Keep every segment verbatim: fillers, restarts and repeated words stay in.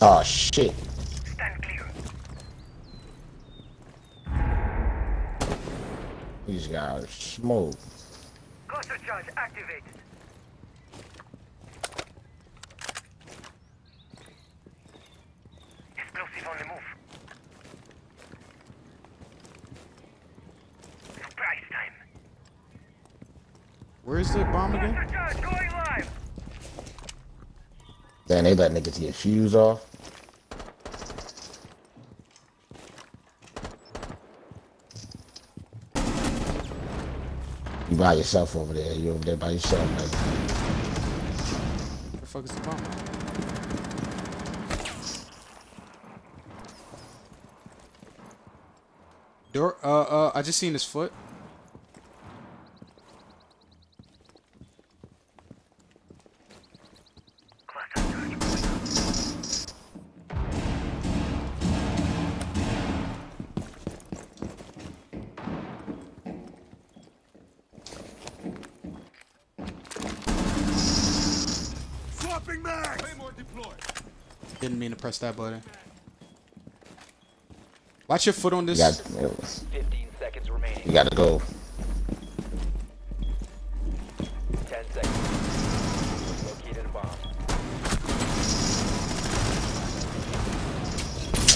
Oh, shit. Stand clear. These guys are smooth. Cluster charge activated. Explosive on the move. Surprise time. Where is the bomb again? Cluster charge going live. Damn, they let niggas get fuse off. You by yourself over there. You over there by yourself, man. Where the fuck is the bomb? Door. Uh, uh. I just seen his foot. Didn't mean to press that button. Watch your foot on this. You got, fifteen seconds remaining. You gotta go. ten seconds. Located a bomb.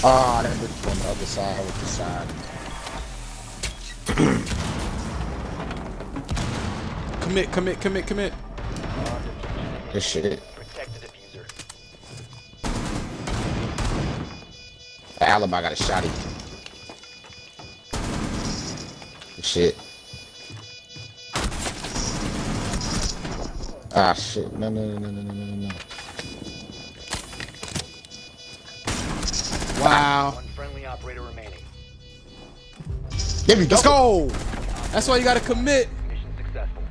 Ah, oh, that bitch on the other side. With the side. Commit, commit, commit, commit. This shit. Alibi got a shotty. Shit. Ah, shit. No, no, no, no, no, no, no, no. Wow. One friendly operator remaining. There we go. Let's go. That's why you gotta commit. Mission successful.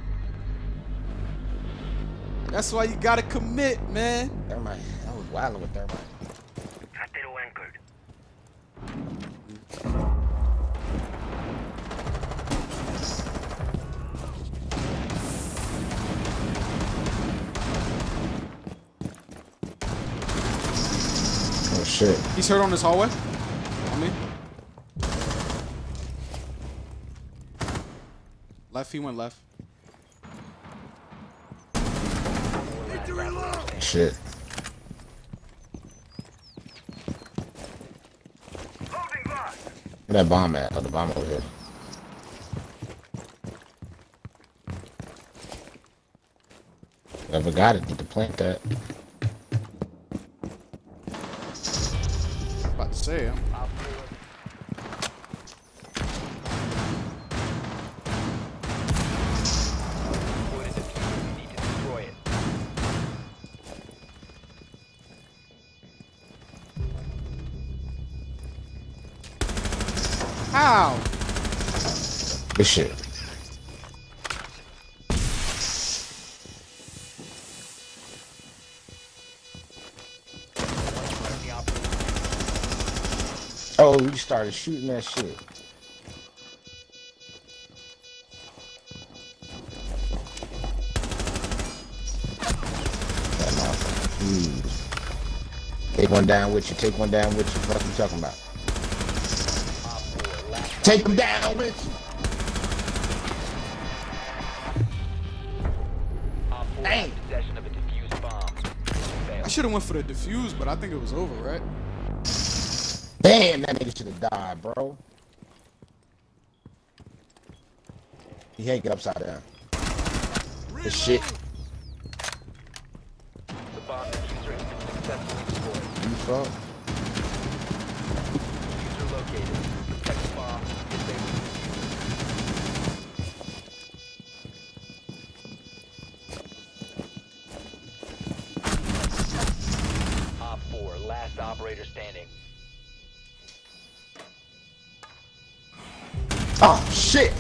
That's why you gotta commit, man. Thermite. I was wilding with Thermite. Shit. He's hurt on this hallway. On me. Left, he went left. Shit. Where that bomb at? Oh, the bomb over here. Never got it. Need to plant that. Say him. How? Good shit. Oh, you started shooting that shit. Take one down with you. Take one down with you. What are you talking about? Take them down with you. Dang. I should have went for the defuse, but I think it was over, right? Damn, that nigga should have died, bro. He ain't get upside down. This shit. The bomb diffuser has been successfully destroyed. You fuck. Diffuser located. Protect the bomb. Disable the diffuser. Op four, last operator standing. Oh shit!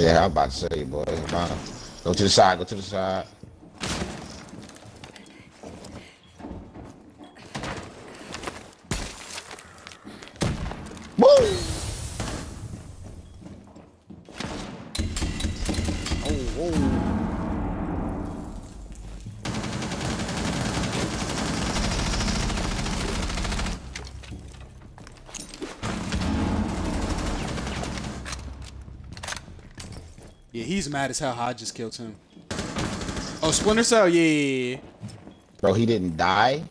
Yeah, I'm about to say, boy. Go to the side. Go to the side. Woo! Oh, whoa. Yeah, he's mad as hell how I just killed him. Oh, Splinter Cell? Yeah, yeah, yeah. Bro, he didn't die?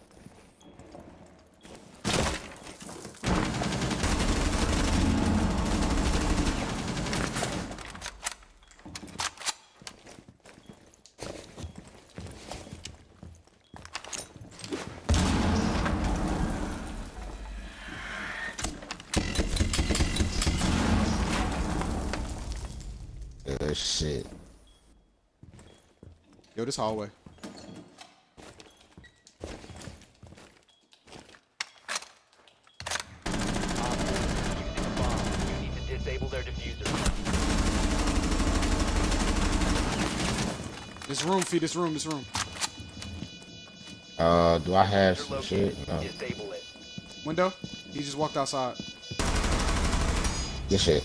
Good shit. Yo, this hallway. This room, feed this room, this room. Uh, do I have some shit? No. Window? He just walked outside. Good shit.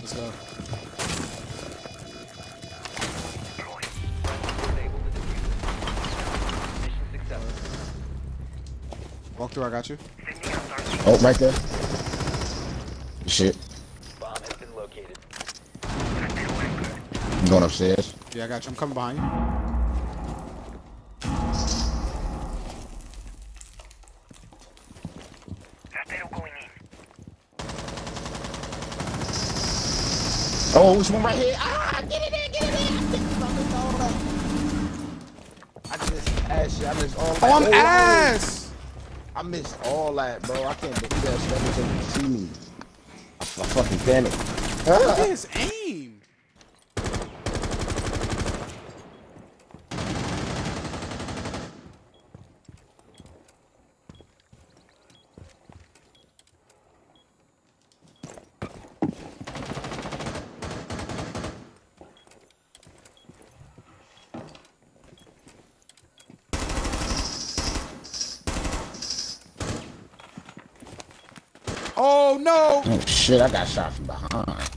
Let's go. Walk through, I got you. Oh, right there. Good shit. Going upstairs. Yeah, I got you. I'm coming behind you. Oh, there's one right here. Ah, get it in, get it in. I missed ass. I missed all that. Oh, I'm oh, ass. I missed all that, bro. I can't believe that stuff until you see me. I fucking panic. Look at his aim. Oh no! Oh shit, I got shot from behind.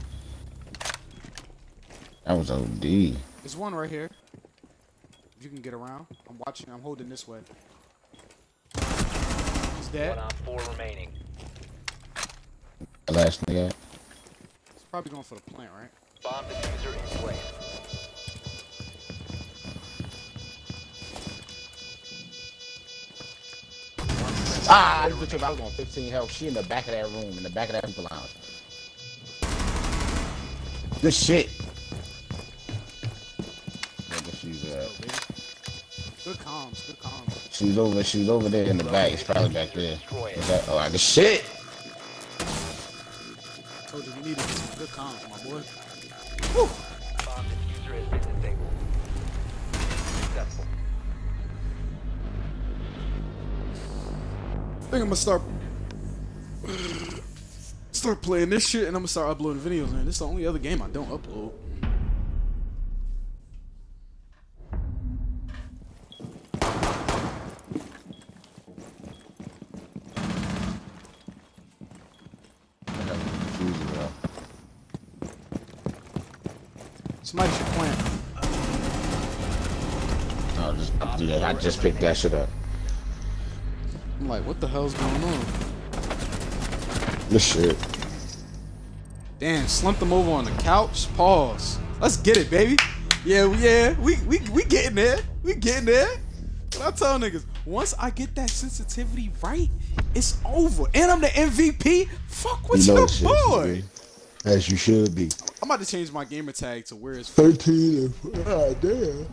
That was O D. There's one right here. If you can get around. I'm watching, I'm holding this way. He's dead. One on four remaining. The last nigga. He's probably going for the plant, right? Bomb diffuser in place. Ah, this bitch, I was on fifteen health. She in the back of that room, in the back of that people lounge. Good shit. She's uh, good comms, good comms. She's over, she's over there in the back. It's probably back there. That, oh, good shit. I told you we needed some good comms, my boy. Woo. Bomb diffuser has been disabled. Successful. I think I'm gonna start start playing this shit, and I'm gonna start uploading videos, man. This is the only other game I don't upload. Somebody should plant. No, just, yeah, I just picked that shit up. I'm like, what the hell's going on? This shit. Damn, slumped them over on the couch. Pause. Let's get it, baby. Yeah, yeah. We we we getting there. We getting there. But I tell niggas, once I get that sensitivity right, it's over. And I'm the M V P. Fuck with you know your boy. As you should be. I'm about to change my gamer tag to where it's thirteen. Ah, damn.